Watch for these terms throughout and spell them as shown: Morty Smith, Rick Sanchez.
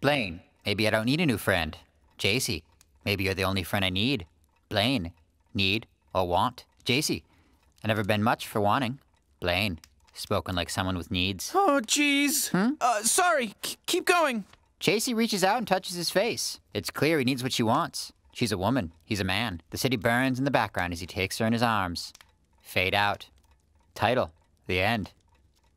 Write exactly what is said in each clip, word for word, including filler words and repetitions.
Blaine, maybe I don't need a new friend. J C, maybe you're the only friend I need. Blaine, need or want. J C, I've never been much for wanting. Blaine, spoken like someone with needs. Oh, jeez. Hmm? Uh, sorry, C keep going. J C reaches out and touches his face. It's clear he needs what she wants. She's a woman. He's a man. The city burns in the background as he takes her in his arms. Fade out. Title, the end.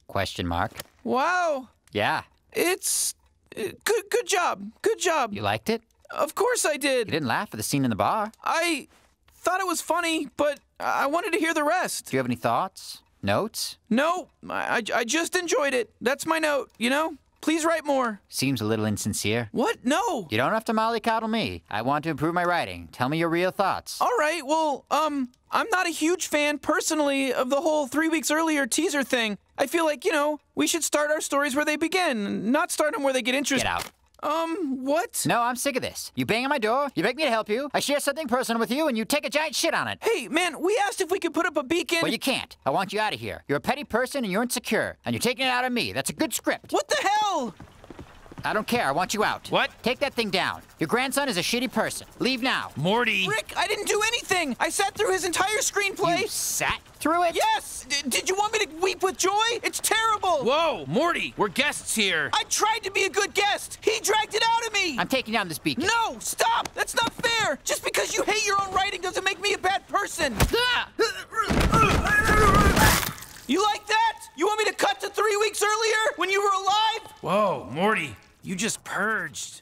Question mark. Wow. Yeah. It's... Uh, good Good job. Good job. You liked it? Of course I did. You didn't laugh at the scene in the bar. I thought it was funny, but I wanted to hear the rest. Do you have any thoughts? Notes? No. I, I, I just enjoyed it. That's my note, you know? Please write more. Seems a little insincere. What? No. You don't have to mollycoddle me. I want to improve my writing. Tell me your real thoughts. All right. Well, um, I'm not a huge fan, personally, of the whole three weeks earlier teaser thing. I feel like, you know, we should start our stories where they begin, not start them where they get interesting. Get out. Um, what? No, I'm sick of this. You bang on my door, you beg me to help you, I share something personal with you, and you take a giant shit on it. Hey, man, we asked if we could put up a beacon. Well, you can't. I want you out of here. You're a petty person and you're insecure, and you're taking it out on me. That's a good script. What the hell? I don't care. I want you out. What? Take that thing down. Your grandson is a shitty person. Leave now. Morty. Rick, I didn't do anything. I sat through his entire screenplay. You sat through it? Yes. D- did you want me to weep with joy? It's terrible. Whoa, Morty, we're guests here. I tried to be a good guest. He dragged it out of me. I'm taking down this beacon. No, stop. That's not fair. Just because you hate your own writing doesn't make me a bad person. You like that? You want me to cut to three weeks earlier when you were alive? Whoa, Morty. You just purged.